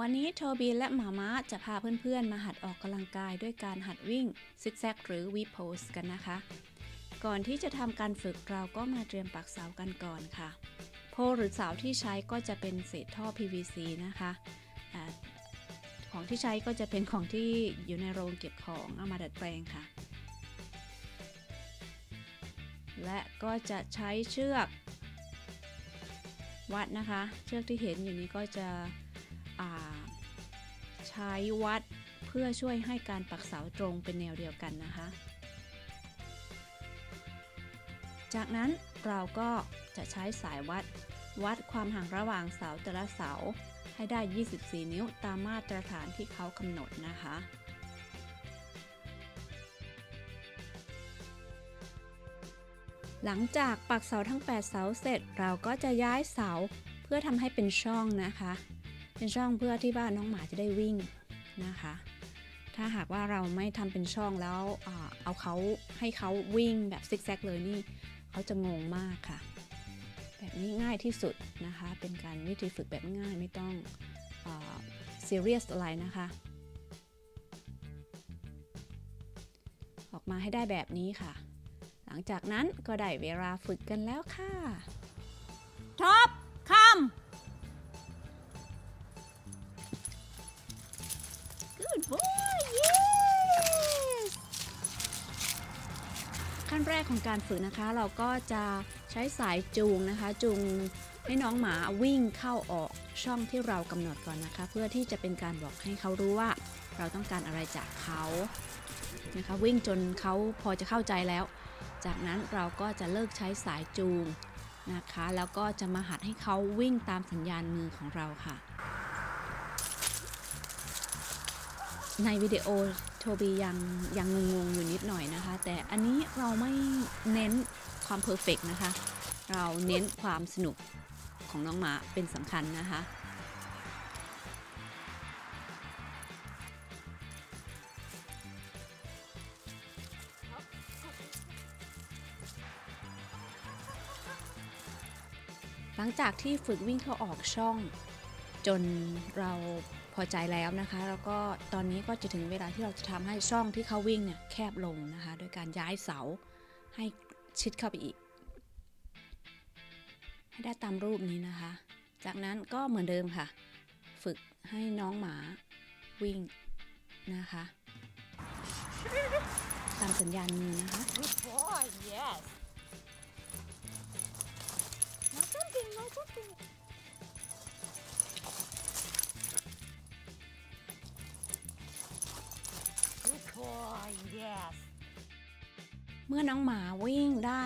วันนี้โทบีและหมาม้าจะพาเพื่อนๆมาหัดออกกำลังกายด้วยการหัดวิ่งซิกแซกหรือวีโพสกันนะคะก่อนที่จะทำการฝึกเราก็มาเตรียมปักเสากันก่อนค่ะโพหรือเสาที่ใช้ก็จะเป็นเศษท่อ PVC นะคะของที่ใช้ก็จะเป็นของที่อยู่ในโรงเก็บของเอามาดัดแปลงค่ะและก็จะใช้เชือกวัดนะคะเชือกที่เห็นอยู่นี้ก็จะใช้วัดเพื่อช่วยให้การปักเสาตรงเป็นแนวเดียวกันนะคะจากนั้นเราก็จะใช้สายวัดความห่างระหว่างเสาแต่ละเสาให้ได้24นิ้วตามมาตรฐานที่เขากำหนดนะคะหลังจากปักเสาทั้ง8เสาเสร็จเราก็จะย้ายเสาเพื่อทำให้เป็นช่องนะคะเป็นช่องเพื่อที่ว่าน้องหมาจะได้วิ่งนะคะถ้าหากว่าเราไม่ทำเป็นช่องแล้วเอาเขาให้เขาวิ่งแบบซิกแซกเลยนี่เขาจะงงมากค่ะแบบนี้ง่ายที่สุดนะคะเป็นการวิธีฝึกแบบง่ายไม่ต้องซีเรียสอะไรนะคะออกมาให้ได้แบบนี้ค่ะหลังจากนั้นก็ได้เวลาฝึกกันแล้วค่ะท็อปคัม Good boy yes ขั้นแรกของการฝึกนะคะเราก็จะใช้สายจูงนะคะจูงให้น้องหมาวิ่งเข้าออกช่องที่เรากำหนดก่อนนะคะเพื่อที่จะเป็นการบอกให้เขารู้ว่าเราต้องการอะไรจากเขานะคะวิ่งจนเขาพอจะเข้าใจแล้วจากนั้นเราก็จะเลิกใช้สายจูงนะคะแล้วก็จะมาหัดให้เขาวิ่งตามสัญญาณมือของเราค่ะในวิดีโอโทบียังงงๆอยู่นิดหน่อยนะคะแต่อันนี้เราไม่เน้นความเพอร์เฟกต์นะคะเราเน้นความสนุกของน้องหมาเป็นสำคัญนะคะหลังจากที่ฝึกวิ่งเข้าออกช่องจนเราพอใจแล้วนะคะแล้วก็ตอนนี้ก็จะถึงเวลาที่เราจะทำให้ช่องที่เขาวิ่งเนี่ยแคบลงนะคะโดยการย้ายเสาให้ชิดเข้าไปอีกให้ได้ตามรูปนี้นะคะจากนั้นก็เหมือนเดิมค่ะฝึกให้น้องหมาวิ่งนะคะตามสัญญาณมือนะคะเมื่อน้องหมาวิ่งได้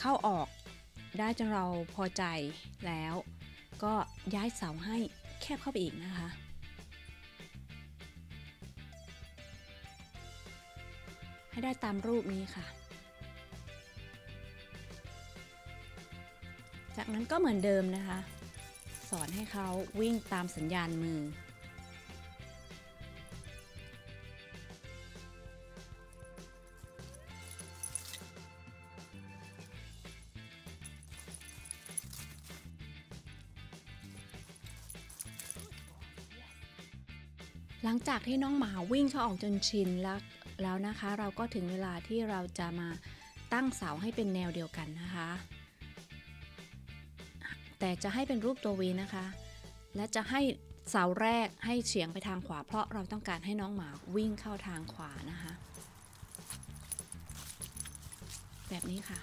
เข้าออกได้จนเราพอใจแล้วก็ย้ายเสาให้แคบเข้าไปอีกนะคะให้ได้ตามรูปนี้ค่ะจากนั้นก็เหมือนเดิมนะคะสอนให้เขาวิ่งตามสัญญาณมือหลังจากที่น้องหมาวิ่งเข้าออกจนชินแล้วนะคะเราก็ถึงเวลาที่เราจะมาตั้งเสาให้เป็นแนวเดียวกันนะคะแต่จะให้เป็นรูปตัววีนะคะและจะให้เสาแรกให้เฉียงไปทางขวาเพราะเราต้องการให้น้องหมาวิ่งเข้าทางขวานะคะแบบนี้ค่ะ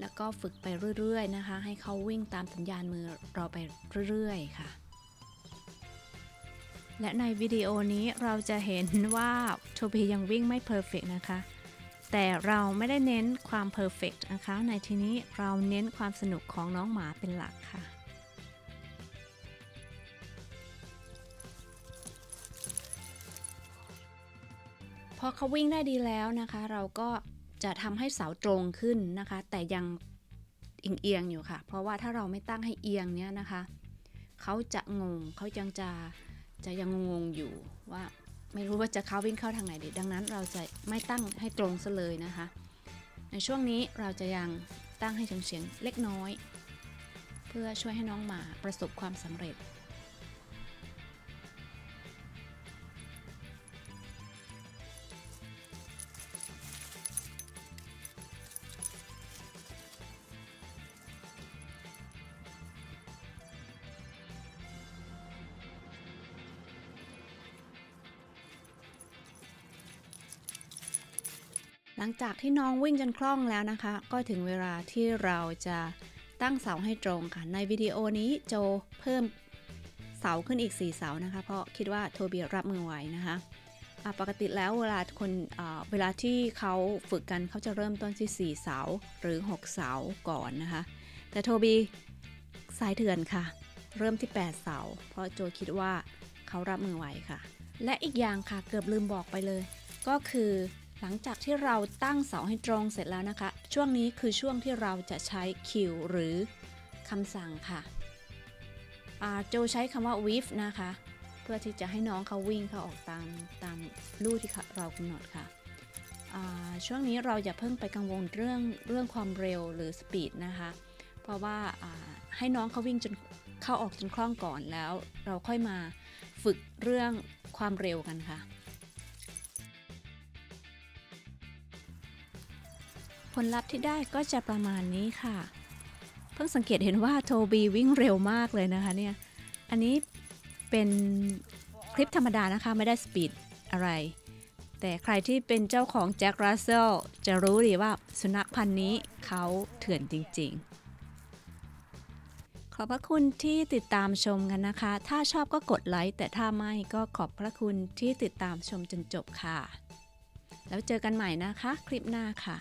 แล้วก็ฝึกไปเรื่อยๆนะคะให้เขาวิ่งตามสัญญาณมือเราไปเรื่อยๆค่ะและในวิดีโอนี้เราจะเห็นว่าโทบียังวิ่งไม่เพอร์เฟกต์นะคะแต่เราไม่ได้เน้นความเพอร์เฟกต์นะคะในที่นี้เราเน้นความสนุกของน้องหมาเป็นหลักค่ะพอเขาวิ่งได้ดีแล้วนะคะเราก็จะทำให้เสาตรงขึ้นนะคะแต่ยังเอียงอยู่ค่ะเพราะว่าถ้าเราไม่ตั้งให้เอียงเนี้ยนะคะเขาจะงงเขายังงงอยู่ว่าไม่รู้ว่าจะเขาวิ่งเข้าทางไหนดีดังนั้นเราจะไม่ตั้งให้ตรงซะเลยนะคะในช่วงนี้เราจะยังตั้งให้เฉียงๆเล็กน้อยเ พื่อช่วยให้น้องหมาประสบความสำเร็จหลังจากที่น้องวิ่งจนคล่องแล้วนะคะก็ถึงเวลาที่เราจะตั้งเสาให้ตรงค่ะในวิดีโอนี้โจเพิ่มเสาขึ้นอีก4เสานะคะเพราะคิดว่าโทเบียรับมือไหวนะคะปกติแล้วเวลาที่เขาฝึกกันเขาจะเริ่มต้นที่4เสาหรือ6เสาก่อนนะคะแต่โทบีสายเถื่อนค่ะเริ่มที่8เสาเพราะโจคิดว่าเขารับมือไหวค่ะและอีกอย่างค่ะเกือบลืมบอกไปเลยก็คือหลังจากที่เราตั้งเสาให้ตรงเสร็จแล้วนะคะช่วงนี้คือช่วงที่เราจะใช้คิวหรือคำสั่งค่ะโจใช้คำว่า weave นะคะเพื่อที่จะให้น้องเขาวิ่งเขาออกตามลู่ที่เรากำหนดค่ะช่วงนี้เราอย่าเพิ่งไปกังวลเรื่องความเร็วหรือ speed นะคะเพราะว่าให้น้องเขาวิ่งจนเข้าออกจนคล่องก่อนแล้วเราค่อยมาฝึกเรื่องความเร็วกันค่ะผลลัพธ์ที่ได้ก็จะประมาณนี้ค่ะเพิ่งสังเกตเห็นว่าโทบีวิ่งเร็วมากเลยนะคะเนี่ยอันนี้เป็นคลิปธรรมดานะคะไม่ได้สปีดอะไรแต่ใครที่เป็นเจ้าของแจ็ครัสเซลจะรู้ดีว่าสุนัขพันธุ์นี้เขาเถื่อนจริงๆขอบพระคุณที่ติดตามชมกันนะคะถ้าชอบก็กดไลค์แต่ถ้าไม่ก็ขอบพระคุณที่ติดตามชมจนจบค่ะแล้วเจอกันใหม่นะคะคลิปหน้าค่ะ